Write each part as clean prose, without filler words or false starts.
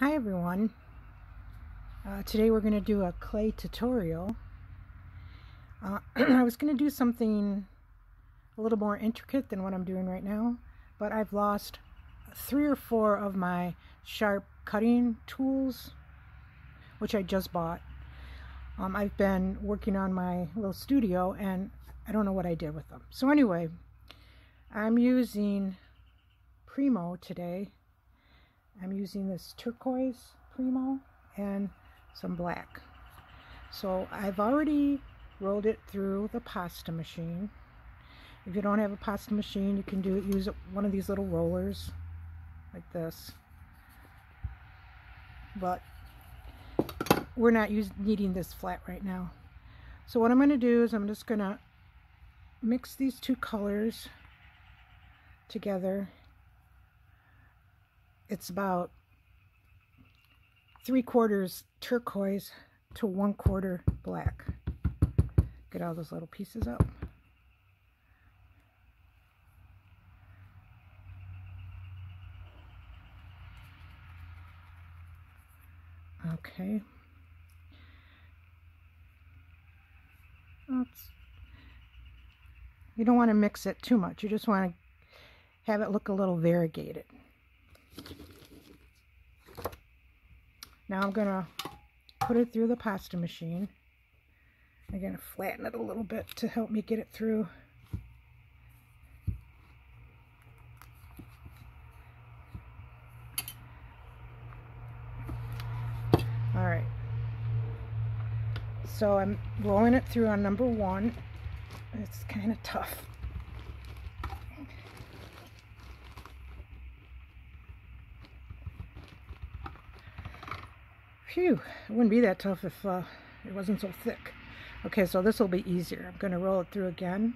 Hi everyone, today we're going to do a clay tutorial. I was going to do something a little more intricate than what I'm doing right now, but I've lost 3 or 4 of my sharp cutting tools, which I just bought. I've been working on my little studio and I don't know what I did with them. So anyway, I'm using Primo today. I'm using this turquoise Primo and some black. So I've already rolled it through the pasta machine. If you don't have a pasta machine, you can use one of these little rollers like this. But we're not needing this flat right now. So what I'm going to do is I'm just going to mix these two colors together. It's about 3/4 turquoise to 1/4 black. Get all those little pieces up. Okay. You don't want to mix it too much. You just want to have it look a little variegated. Now I'm going to put it through the pasta machine. I'm going to flatten it a little bit to help me get it through. Alright. So I'm rolling it through on number 1. It's kind of tough. Phew, it wouldn't be that tough if it wasn't so thick. Okay, so this will be easier. I'm going to roll it through again.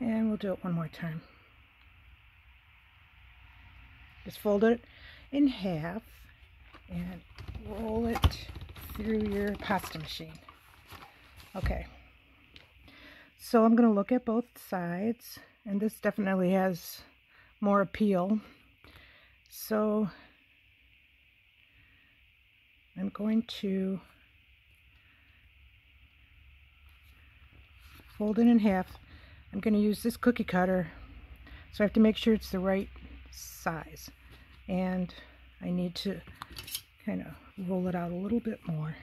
And we'll do it one more time. Just fold it in half and roll it through your pasta machine. Okay. So I'm going to look at both sides, and this definitely has more appeal. So I'm going to fold it in half. I'm going to use this cookie cutter, so I have to make sure it's the right size. And I need to kind of roll it out a little bit more.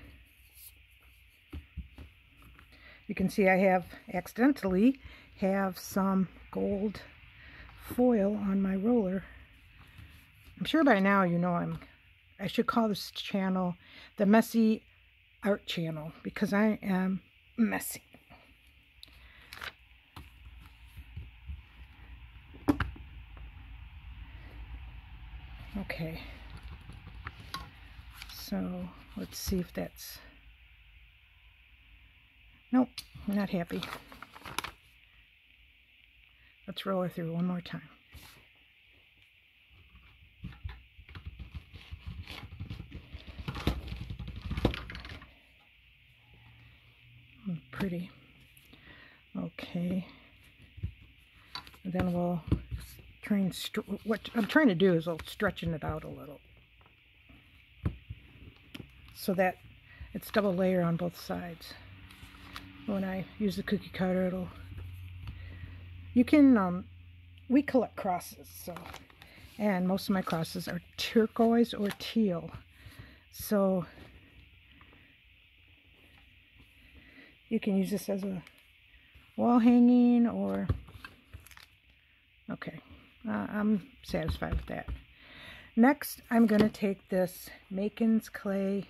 You can see I have accidentally have some gold foil on my roller. I'm sure by now you know I should call this channel the Messy Art Channel, because I am messy. Okay. So let's see if that's... Nope, I'm not happy. Let's roll her through one more time. Oh, pretty. Okay. And then we'll try and what I'm trying to do is I'll stretchen it out a little, so that it's double layer on both sides. When I use the cookie cutter, it'll... You can, we collect crosses, so... And most of my crosses are turquoise or teal. So... You can use this as a wall hanging, or... Okay. I'm satisfied with that. Next, I'm going to take this Makins clay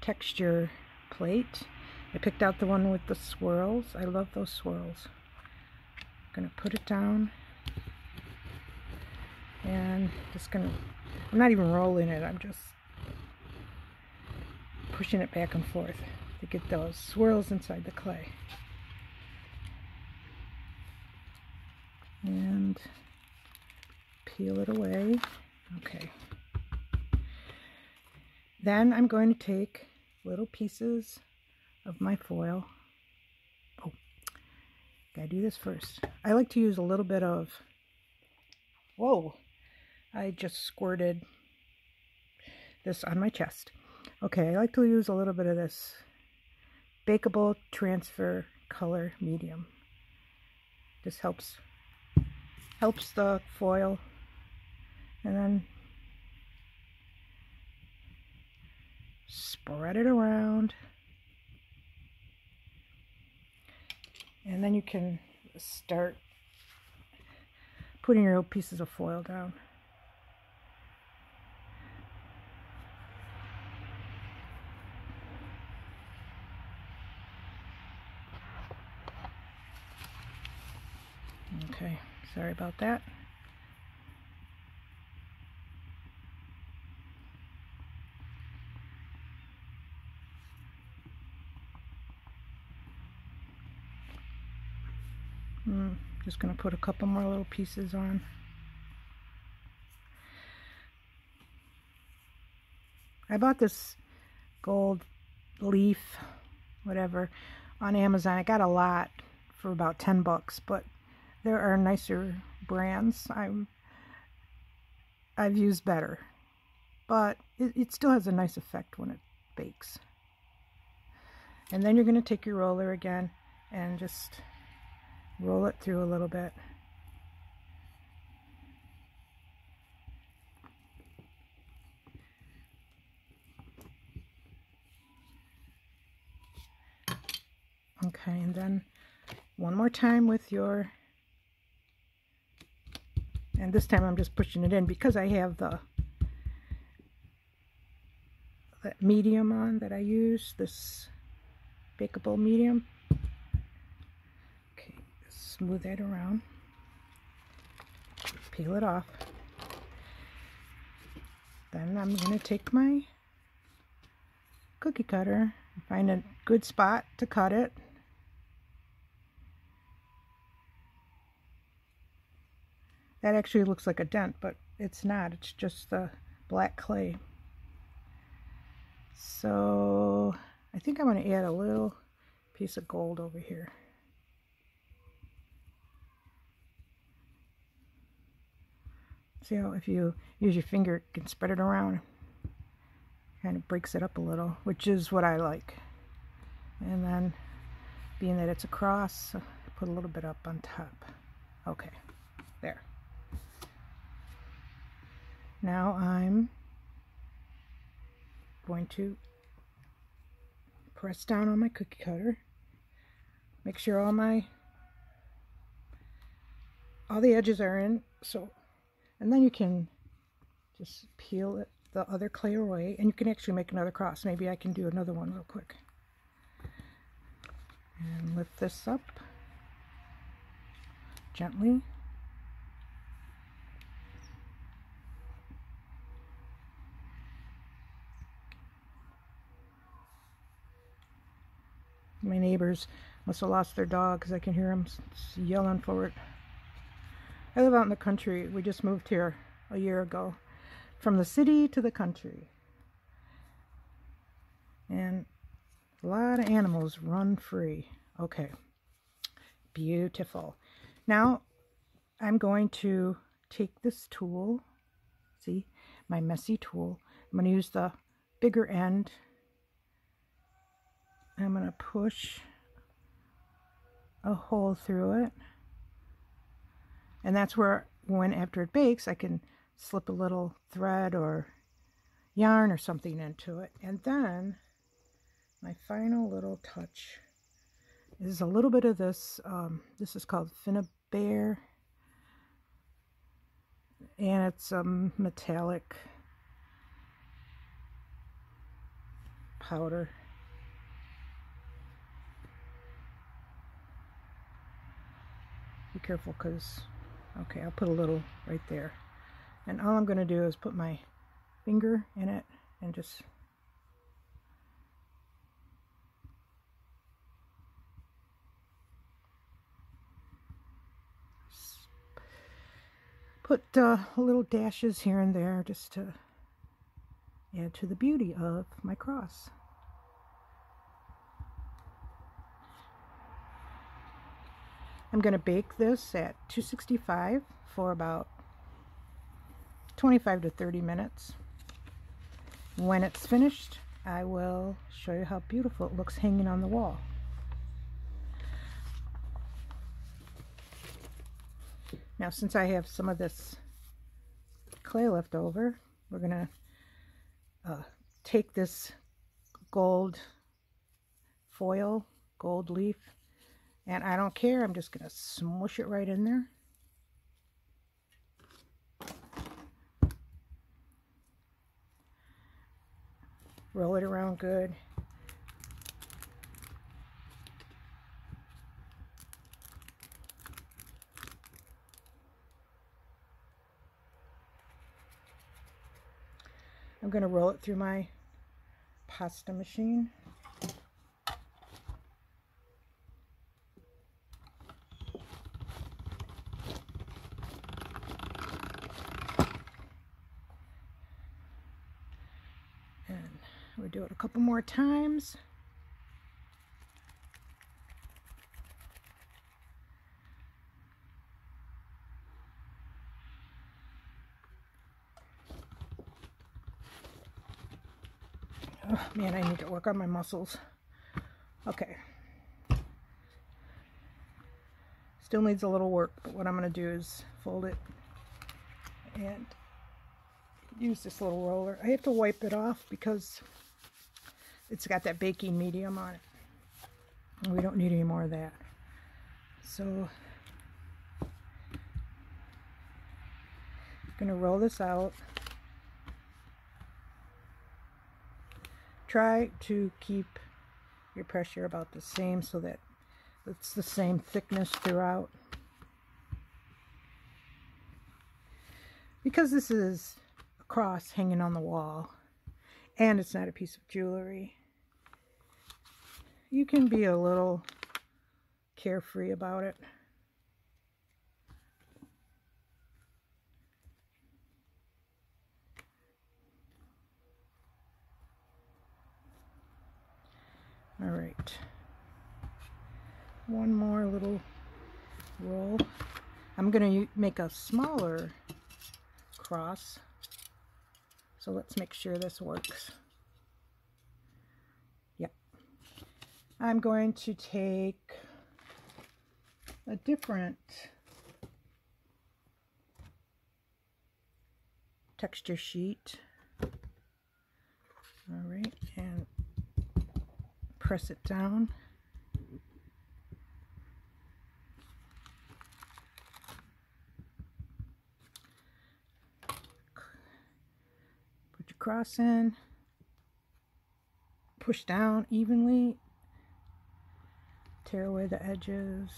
texture plate. I picked out the one with the swirls. I love those swirls. I'm going to put it down. And just going to... I'm not even rolling it. I'm just pushing it back and forth to get those swirls inside the clay. And peel it away. Okay. Then I'm going to take little pieces of my foil. Oh, gotta do this first. I like to use a little bit of, whoa, I just squirted this on my chest. Okay, I like to use a little bit of this bakeable transfer color medium. This helps the foil, and then spread it around, and then you can start putting your little pieces of foil down. Okay, sorry about that. Just going to put a couple more little pieces on. I bought this gold leaf, whatever, on Amazon. I got a lot for about $10, but there are nicer brands I've used better, but it still has a nice effect when it bakes. And then you're going to take your roller again and just roll it through a little bit. Okay, and then one more time with your, and this time I'm just pushing it in because I have the medium on that I use, this bakeable medium. Smooth that around, peel it off. Then I'm going to take my cookie cutter, find a good spot to cut it. That actually looks like a dent, but it's not, it's just the black clay. So I think I'm going to add a little piece of gold over here. See how if you use your finger, you can spread it around. Kind of breaks it up a little, which is what I like. And then, being that it's a cross, put a little bit up on top. Okay, there. Now I'm going to press down on my cookie cutter. Make sure all the edges are in, so. And then you can just peel it, the other clay away, and you can actually make another cross. Maybe I can do another one real quick. And lift this up gently. My neighbors must have lost their dog because I can hear them yelling for it. I live out in the country. We just moved here a year ago from the city to the country. And a lot of animals run free. Okay, beautiful. Now I'm going to take this tool, see, my messy tool. I'm going to use the bigger end. I'm going to push a hole through it. And that's where, when after it bakes, I can slip a little thread or yarn or something into it. And then my final little touch is a little bit of this. This is called Finabair, and it's metallic powder. Be careful, because. Okay, I'll put a little right there. And all I'm going to do is put my finger in it and just put little dashes here and there just to add to the beauty of my cross. I'm going to bake this at 265 for about 25 to 30 minutes. When it's finished, I will show you how beautiful it looks hanging on the wall. Now, since I have some of this clay left over, we're going to take this gold foil, gold leaf, and I don't care, I'm just going to smoosh it right in there. Roll it around good. I'm going to roll it through my pasta machine. And we'll do it a couple more times. Oh, man, I need to work on my muscles. Okay. Still needs a little work, but what I'm going to do is fold it and use this little roller. I have to wipe it off because it's got that baking medium on it. And we don't need any more of that. So I'm going to roll this out. Try to keep your pressure about the same so that it's the same thickness throughout. Because this is a cross hanging on the wall and it's not a piece of jewelry, you can be a little carefree about it. All right, one more little roll. I'm going to make a smaller cross, so let's make sure this works. Yep. I'm going to take a different texture sheet. All right, and press it down. Put your cross in. Push down evenly. Tear away the edges.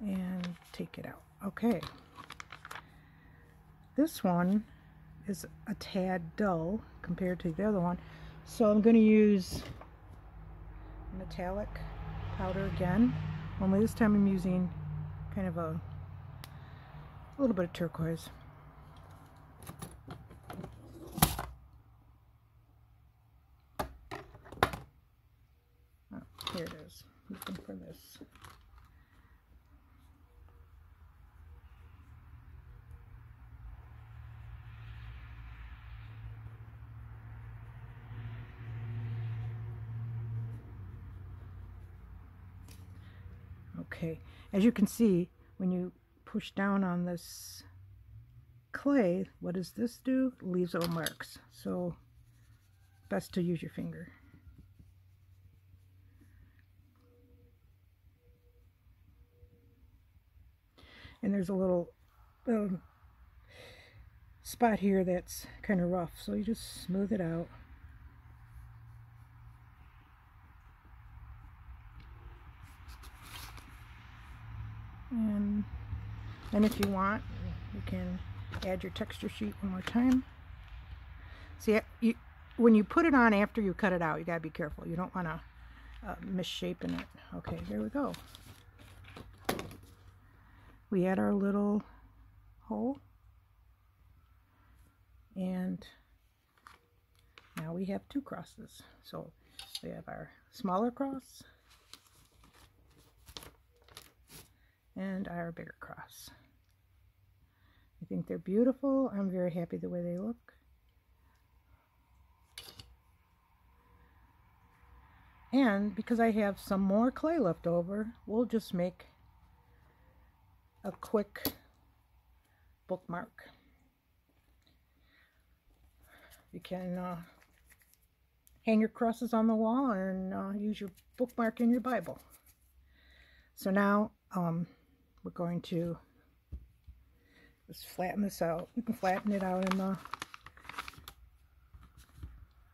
And take it out. Okay. This one is a tad dull compared to the other one, so I'm going to use metallic powder again, only this time I'm using kind of a little bit of turquoise. Oh, here it is, looking for this. Okay, as you can see, when you push down on this clay, what does this do? It leaves little marks. So, best to use your finger. And there's a little spot here that's kind of rough, so you just smooth it out. And if you want, you can add your texture sheet one more time. See, when you put it on after you cut it out, you gotta be careful. You don't want to misshape it. Okay, there we go. We add our little hole. And now we have two crosses. So we have our smaller cross and our bigger cross. I think they're beautiful. I'm very happy the way they look. And because I have some more clay left over, we'll just make a quick bookmark. You can hang your crosses on the wall and use your bookmark in your Bible. So now we're going to just flatten this out. You can flatten it out in the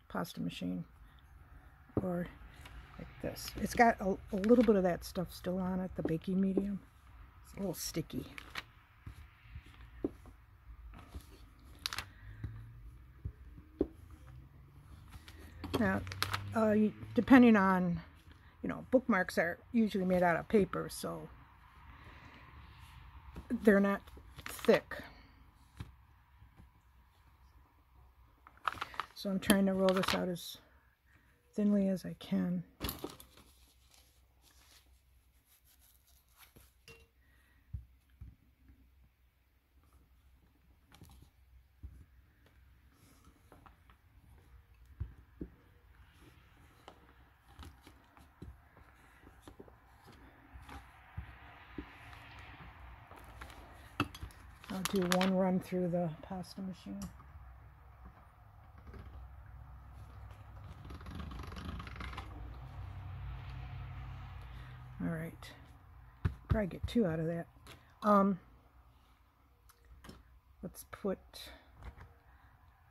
pasta machine or like this. It's got a little bit of that stuff still on it, the baking medium. It's a little sticky. Now, depending on, you know, bookmarks are usually made out of paper, so they're not thick. So I'm trying to roll this out as thinly as I can. I'll do one run through the pasta machine. All right, probably get two out of that. Let's put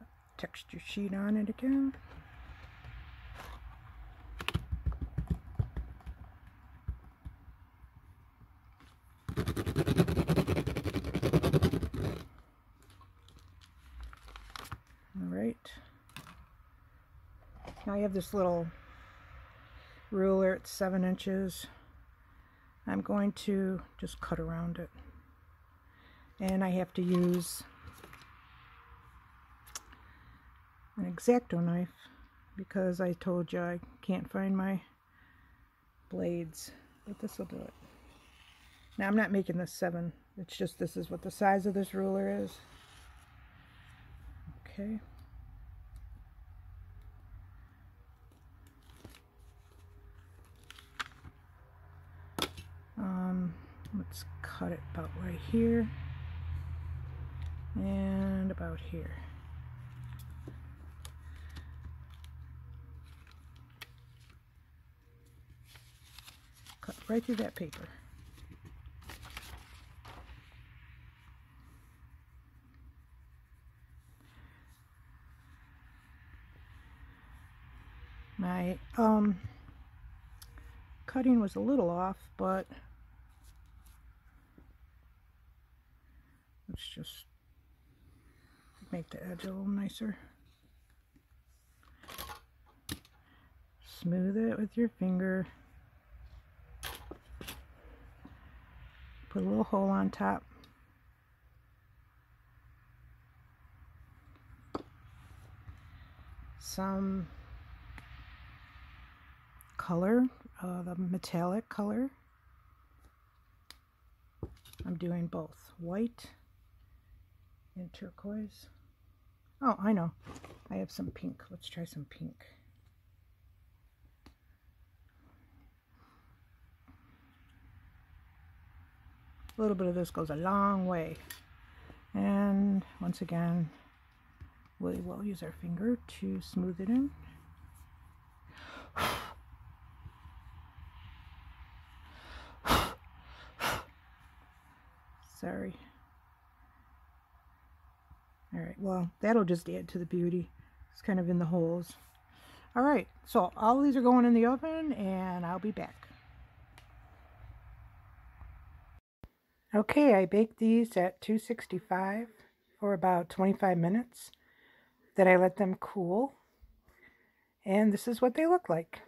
a texture sheet on it again. I have this little ruler, it's 7 inches. I'm going to just cut around it. And I have to use an X-Acto knife because I told you I can't find my blades. But this will do it. Now I'm not making this 7. It's just this is what the size of this ruler is. Okay. Let's cut it about right here and about here. Cut right through that paper. My cutting was a little off, but let's just make the edge a little nicer. Smooth it with your finger. Put a little hole on top. Some color, the metallic color. I'm doing both white and turquoise. Oh, I know. I have some pink. Let's try some pink. A little bit of this goes a long way. And once again, we will use our finger to smooth it in. Sorry. Alright, well, that'll just add to the beauty. It's kind of in the holes. Alright, so all these are going in the oven, and I'll be back. Okay, I baked these at 265 for about 25 minutes. Then I let them cool. And this is what they look like.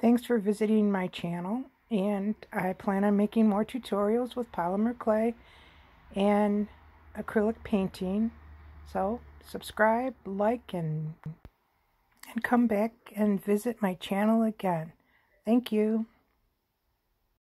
Thanks for visiting my channel, and I plan on making more tutorials with polymer clay and acrylic painting. So subscribe, like, and come back and visit my channel again. Thank you.